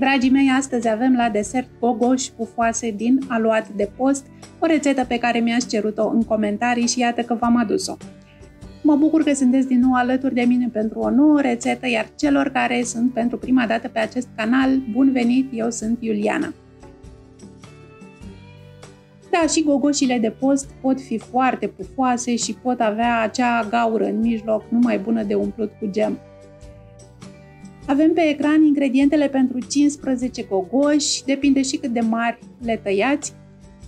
Dragii mei, astăzi avem la desert gogoși pufoase din aluat de post, o rețetă pe care mi-ați cerut-o în comentarii și iată că v-am adus-o. Mă bucur că sunteți din nou alături de mine pentru o nouă rețetă, iar celor care sunt pentru prima dată pe acest canal, bun venit, eu sunt Iuliana. Da, și gogoșile de post pot fi foarte pufoase și pot avea acea gaură în mijloc numai bună de umplut cu gem. Avem pe ecran ingredientele pentru 15 gogoși, depinde și cât de mari le tăiați.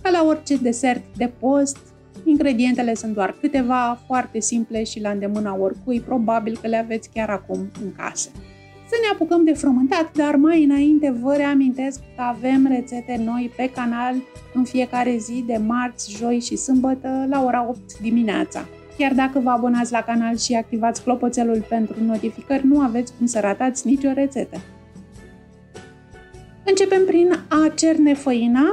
Ca la orice desert de post, ingredientele sunt doar câteva, foarte simple și la îndemâna oricui, probabil că le aveți chiar acum în casă. Să ne apucăm de frământat, dar mai înainte vă reamintesc că avem rețete noi pe canal în fiecare zi de marți, joi și sâmbătă la ora 8 dimineața. Chiar dacă vă abonați la canal și activați clopoțelul pentru notificări, nu aveți cum să ratați nicio rețetă. Începem prin a cerne făina,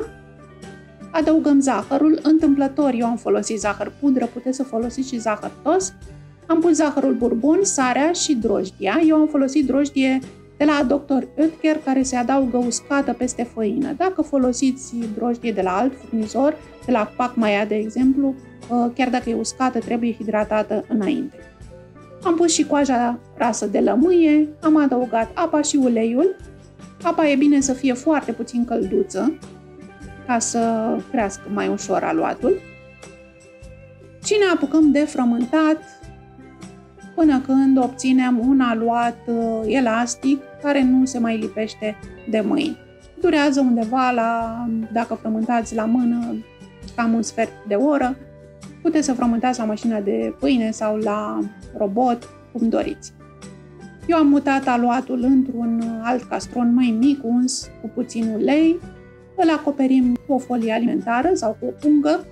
adăugăm zahărul, întâmplător eu am folosit zahăr pudră, puteți să folosiți și zahăr tos. Am pus zahărul bourbon, sarea și drojdia. Eu am folosit drojdie de la Dr. Oetker, care se adaugă uscată peste făină. Dacă folosiți drojdie de la alt furnizor, de la Pac Maia de exemplu, chiar dacă e uscată, trebuie hidratată înainte. Am pus și coaja rasă de lămâie, am adăugat apa și uleiul. Apa e bine să fie foarte puțin călduță, ca să crească mai ușor aluatul. Și ne apucăm de frământat, până când obținem un aluat elastic care nu se mai lipește de mâini. Durează undeva la, dacă frământați la mână, cam un sfert de oră. Puteți să frământați la mașina de pâine sau la robot, cum doriți. Eu am mutat aluatul într-un alt castron mai mic, uns cu puțin ulei, îl acoperim cu o folie alimentară sau cu o pungă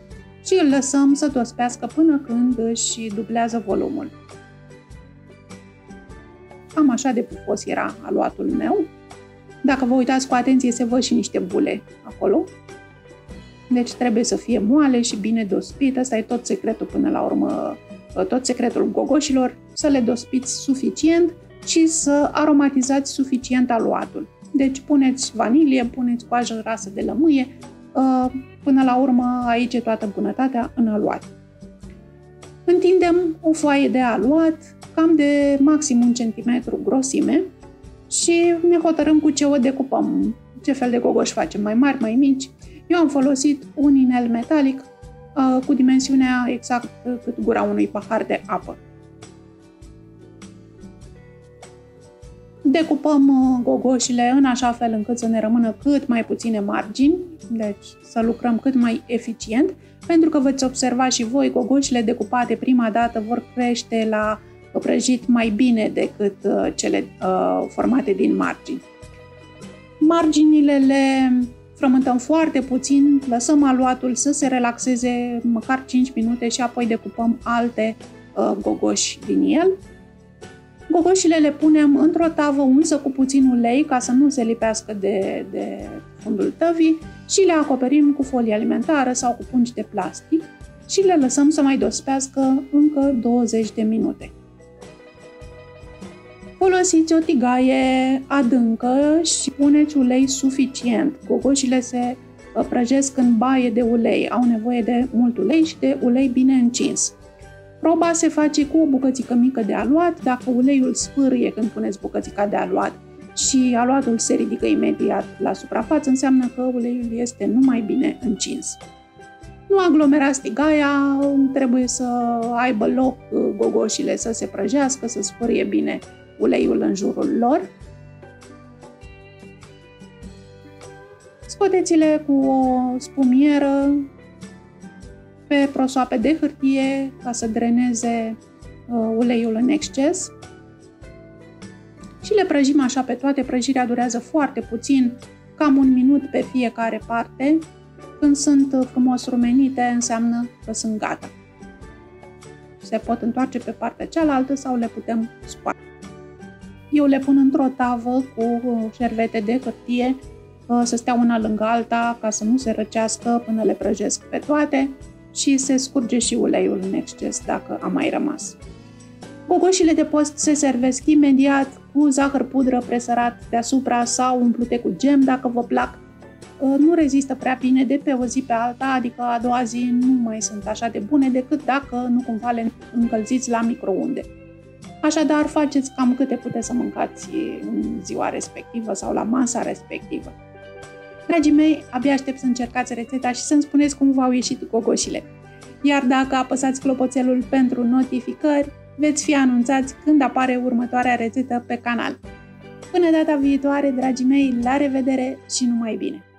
și îl lăsăm să tospească până când își dublează volumul. Cam așa de pufos era aluatul meu. Dacă vă uitați cu atenție, se văd și niște bule acolo. Deci trebuie să fie moale și bine dospită. Asta e tot secretul până la urmă, tot secretul gogoșilor, să le dospiți suficient și să aromatizați suficient aluatul. Deci puneți vanilie, puneți coajă rasă de lămâie, până la urmă aici e toată bunătatea în aluat. Întindem o foaie de aluat, cam de maxim 1 cm grosime și ne hotărâm cu ce o decupăm, ce fel de gogoși facem, mai mari, mai mici. Eu am folosit un inel metalic cu dimensiunea exact cât gura unui pahar de apă. Decupăm gogoșile în așa fel încât să ne rămână cât mai puține margini, deci să lucrăm cât mai eficient, pentru că veți observa și voi, gogoșile decupate prima dată vor crește la prăjit mai bine decât cele formate din margini. Marginile le frământăm foarte puțin, lăsăm aluatul să se relaxeze măcar 5 minute și apoi decupăm alte gogoși din el. Gogoșile le punem într-o tavă unsă cu puțin ulei ca să nu se lipească de fundul tăvii și le acoperim cu folie alimentară sau cu pungi de plastic și le lăsăm să mai dospească încă 20 de minute. Folosiți o tigaie adâncă și puneți ulei suficient. Gogoșile se prăjesc în baie de ulei, au nevoie de mult ulei și de ulei bine încins. Proba se face cu o bucățică mică de aluat, dacă uleiul sfârâie când puneți bucățica de aluat și aluatul se ridică imediat la suprafață, înseamnă că uleiul este numai bine încins. Nu aglomerați tigaia, trebuie să aibă loc gogoșile să se prăjească, să sfârâie bine uleiul în jurul lor. Scoteți-le cu o spumieră pe prosoape de hârtie ca să dreneze uleiul în exces și le prăjim așa pe toate. Prăjirea durează foarte puțin, cam 1 minut pe fiecare parte. Când sunt frumos rumenite, înseamnă că sunt gata. Se pot întoarce pe partea cealaltă sau le putem scoate. Eu le pun într-o tavă cu șervete de hârtie să stea una lângă alta ca să nu se răcească până le prăjesc pe toate și se scurge și uleiul în exces dacă a mai rămas. Gogoșile de post se servesc imediat cu cu zahăr pudră presărat deasupra sau umplute cu gem, dacă vă plac. Nu rezistă prea bine de pe o zi pe alta, adică a doua zi nu mai sunt așa de bune decât dacă nu cumva le încălziți la microunde. Așadar, faceți cam câte puteți să mâncați în ziua respectivă sau la masa respectivă. Dragii mei, abia aștept să încercați rețeta și să-mi spuneți cum v-au ieșit gogoșile. Iar dacă apăsați clopoțelul pentru notificări, veți fi anunțați când apare următoarea rețetă pe canal. Până data viitoare, dragii mei, la revedere și numai bine!